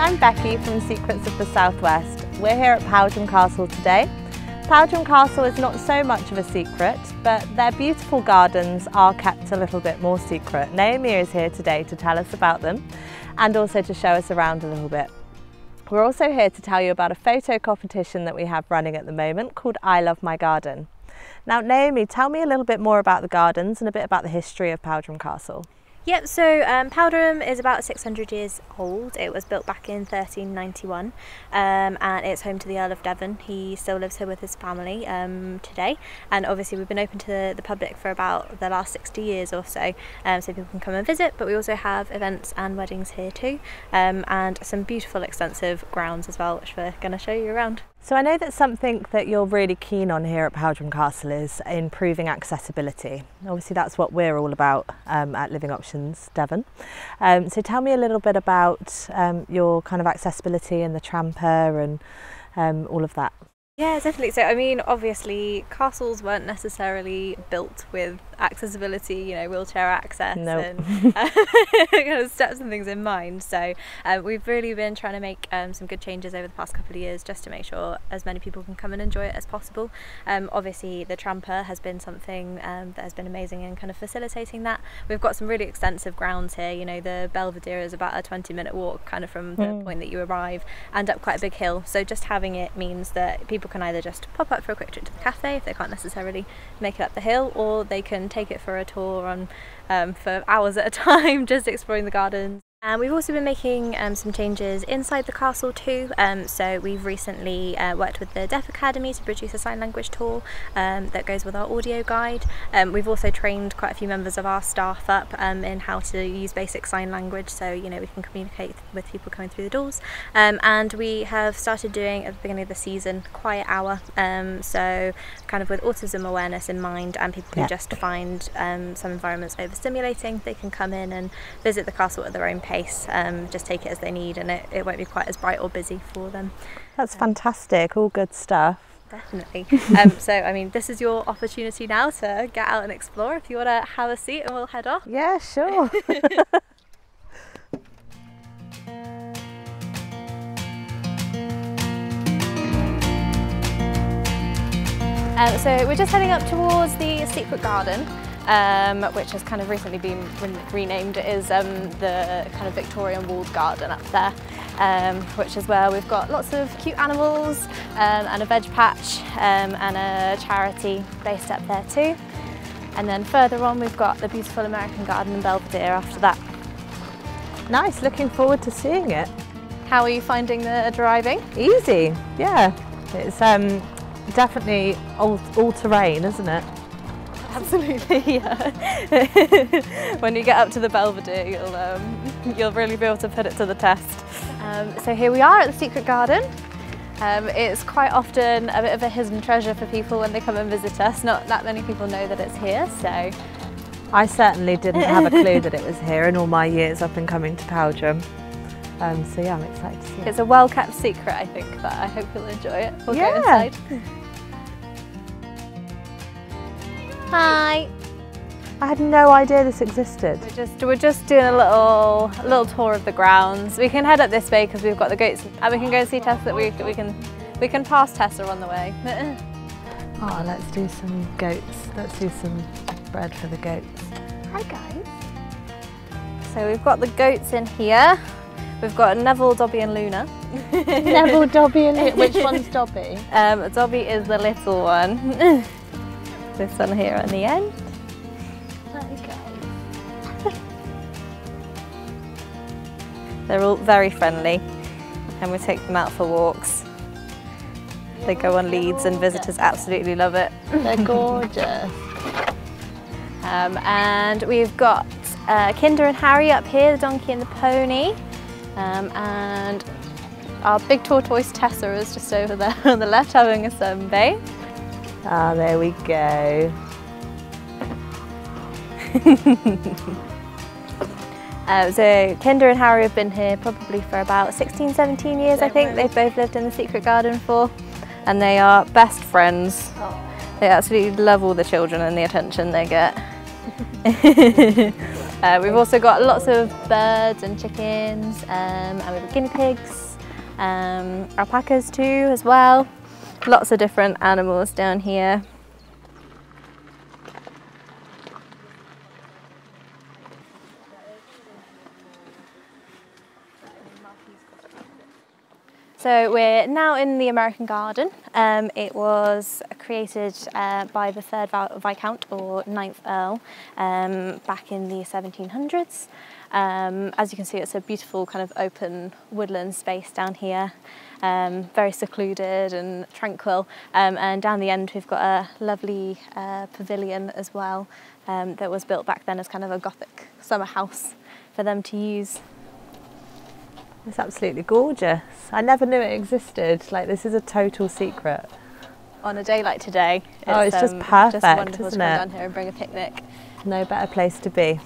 I'm Becky from Secrets of the Southwest. We're here at Powderham Castle today. Powderham Castle is not so much of a secret, but their beautiful gardens are kept a little bit more secret. Naomi is here today to tell us about them and also to show us around a little bit. We're also here to tell you about a photo competition that we have running at the moment called I Love My Garden. Now Naomi, tell me a little bit more about the gardens and a bit about the history of Powderham Castle. Yep, so Powderham is about 600 years old. It was built back in 1391 and it's home to the Earl of Devon. He still lives here with his family today, and obviously we've been open to the public for about the last 60 years or so, so people can come and visit, but we also have events and weddings here too, and some beautiful extensive grounds as well, which we're going to show you around. So I know that something that you're really keen on here at Powderham Castle is improving accessibility. Obviously that's what we're all about at Living Options Devon. So tell me a little bit about your kind of accessibility and the Tramper and all of that. Yeah, definitely. So, I mean, obviously castles weren't necessarily built with accessibility, you know, wheelchair access and kind of steps and things in mind. So we've really been trying to make some good changes over the past couple of years just to make sure as many people can come and enjoy it as possible. Obviously the Tramper has been something that has been amazing in kind of facilitating that. We've got some really extensive grounds here. You know, the Belvedere is about a 20-minute walk kind of from the point that you arrive and up quite a big hill. So just having it means that people can either just pop up for a quick trip to the cafe if they can't necessarily make it up the hill, or they can take it for a tour on for hours at a time just exploring the gardens. And we've also been making some changes inside the castle too, so we've recently worked with the Deaf Academy to produce a sign language tool that goes with our audio guide. We've also trained quite a few members of our staff up in how to use basic sign language, so you know we can communicate with people coming through the doors. And we have started doing at the beginning of the season quiet hour, so kind of with autism awareness in mind, and people who just find some environments overstimulating, they can come in and visit the castle at their own pace. Just take it as they need, and it won't be quite as bright or busy for them. That's fantastic, all good stuff. Definitely. So I mean, this is your opportunity now to get out and explore. If you want to have a seat and we'll head off. Yeah, sure. So we're just heading up towards the secret garden, which has kind of recently been renamed. It is the kind of Victorian walled garden up there, which is where we've got lots of cute animals and a veg patch and a charity based up there too. And then further on we've got the beautiful American garden in Belvedere after that. Nice, looking forward to seeing it. How are you finding the driving? Easy, yeah. It's definitely all terrain, isn't it? Absolutely, yeah. When you get up to the Belvedere, you'll really be able to put it to the test. So here we are at the Secret Garden. It's quite often a bit of a hidden treasure for people when they come and visit us. Not that many people know that it's here, so. I certainly didn't have a clue that it was here in all my years I've been coming to Powderham. So yeah, I'm excited to see it. It's a well-kept secret, I think, but I hope you'll enjoy it. We'll go inside. Hi. I had no idea this existed. We're just doing a little tour of the grounds. We can head up this way because we've got the goats, and we can go and see Tessa. We can pass Tessa on the way. Oh, let's do some goats. Let's do some bread for the goats. Hi guys. So we've got the goats in here. We've got Neville, Dobby and Luna. Neville, Dobby and Luna. Which one's Dobby? Dobby is the little one. This one here on the end. There we go. They're all very friendly, and we take them out for walks. They go on leads, and visitors absolutely love it. They're gorgeous. And we've got Kinder and Harry up here, the donkey and the pony, and our big tortoise Tessa is just over there on the left having a sunbathe. Ah, there we go. So Kinder and Harry have been here probably for about 16, 17 years, I think. They've both lived in the Secret Garden for, and they are best friends. They absolutely love all the children and the attention they get. We've also got lots of birds and chickens, and we've got guinea pigs, alpacas too as well. Lots of different animals down here. So we're now in the American Garden. It was created by the 3rd Viscount, or 9th Earl, back in the 1700s. As you can see, it's a beautiful kind of open woodland space down here, very secluded and tranquil. And down the end, we've got a lovely pavilion as well that was built back then as kind of a Gothic summer house for them to use. It's absolutely gorgeous. I never knew it existed. Like, this is a total secret. On a day like today, it's just perfect, just wonderful, isn't it? To come down here and bring a picnic. No better place to be.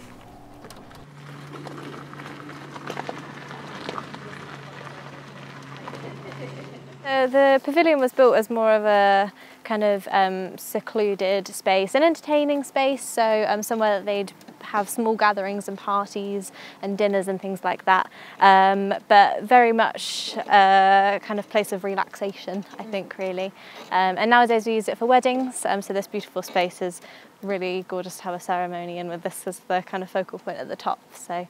The pavilion was built as more of a kind of secluded space, an entertaining space, so somewhere that they'd have small gatherings and parties and dinners and things like that, but very much a kind of place of relaxation, I think, really. And nowadays we use it for weddings, so this beautiful space is really gorgeous to have a ceremony in, with this as the kind of focal point at the top. So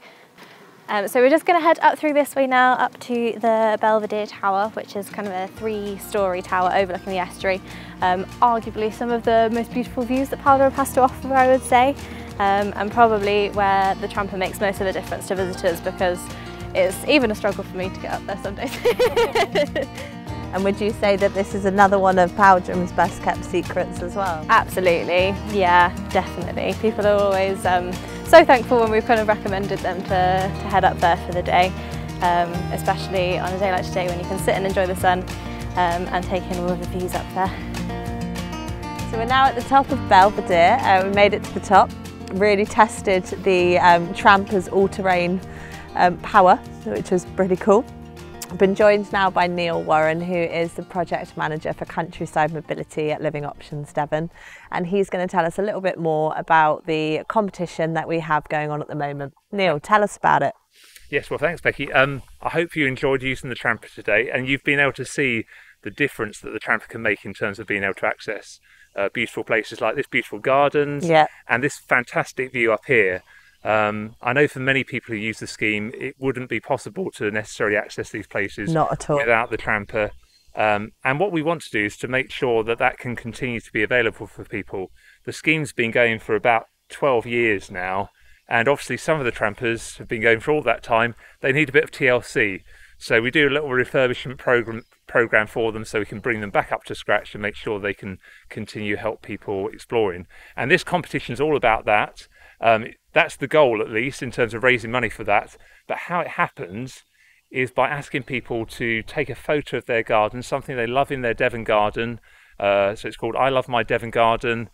so we're just going to head up through this way now, up to the Belvedere Tower, which is kind of a 3-storey tower overlooking the estuary. Arguably some of the most beautiful views that Powderham has to offer, I would say. And probably where the Tramper makes most of the difference to visitors, because it's even a struggle for me to get up there some days. And would you say that this is another one of Powderham's best kept secrets as well? Absolutely, yeah, definitely. People are always so thankful when we've kind of recommended them to head up there for the day, especially on a day like today when you can sit and enjoy the sun and take in all of the views up there. So we're now at the top of Belvedere. We made it to the top. Really tested the Tramper's all-terrain power, which was pretty cool. I've been joined now by Neil Warren, who is the project manager for Countryside Mobility at Living Options Devon, and he's going to tell us a little bit more about the competition that we have going on at the moment. Neil, tell us about it. Yes, well, thanks, Becky. I hope you enjoyed using the Tramper today, and you've been able to see the difference that the Tramper can make in terms of being able to access beautiful places like this, beautiful gardens, yeah, and this fantastic view up here. I know for many people who use the scheme, it wouldn't be possible to necessarily access these places, not at all, without the Tramper. And what we want to do is to make sure that that can continue to be available for people. The scheme's been going for about 12 years now, and obviously some of the Trampers have been going for all that time. They need a bit of TLC. So we do a little refurbishment program for them, so we can bring them back up to scratch and make sure they can continue help people exploring. And this competition is all about that. That's the goal, at least, in terms of raising money for that. But how it happens is by asking people to take a photo of their garden, something they love in their Devon garden. So it's called I Love My Devon Garden.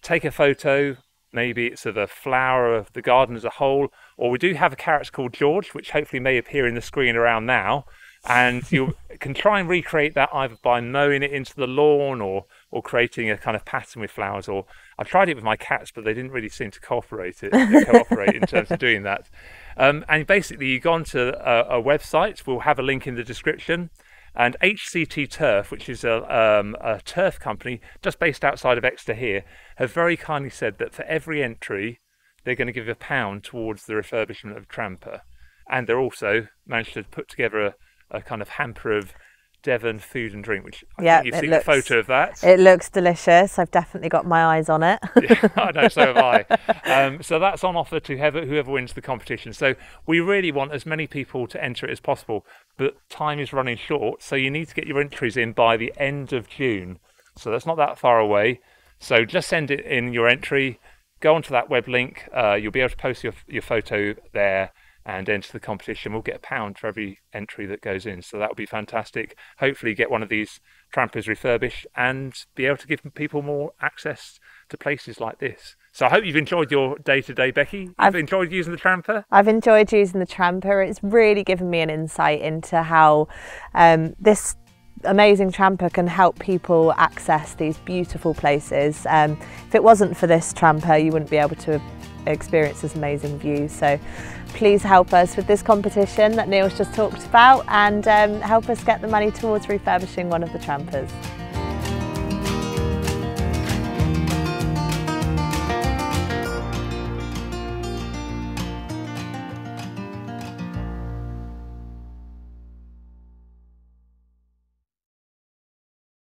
Take a photo. Maybe it's of a flower, of the garden as a whole, or we do have a character called George, which hopefully may appear in the screen around now, and you can try and recreate that either by mowing it into the lawn or creating a kind of pattern with flowers. Or I've tried it with my cats, but they didn't really seem to cooperate in terms of doing that. And basically you go onto a website, we'll have a link in the description, and HCT Turf, which is a turf company just based outside of Exeter here, have very kindly said that for every entry, they're going to give £1 towards the refurbishment of Tramper. And they're also managed to put together a kind of hamper of Devon food and drink, which I think you've seen a photo of that. It looks delicious. I've definitely got my eyes on it. Yeah, I know, so have I. So that's on offer to whoever wins the competition. So we really want as many people to enter it as possible, but time is running short, so you need to get your entries in by the end of June. So that's not that far away. So just send it in your entry, go onto that web link, you'll be able to post your photo there and enter the competition. We'll get £1 for every entry that goes in, so that would be fantastic. Hopefully get one of these Trampers refurbished and be able to give people more access to places like this. So I hope you've enjoyed your day today, Becky. I've enjoyed using the Tramper. I've enjoyed using the Tramper. It's really given me an insight into how this amazing Tramper can help people access these beautiful places. If it wasn't for this Tramper, you wouldn't be able to experience this amazing view. So please help us with this competition that Neil's just talked about, and help us get the money towards refurbishing one of the Trampers.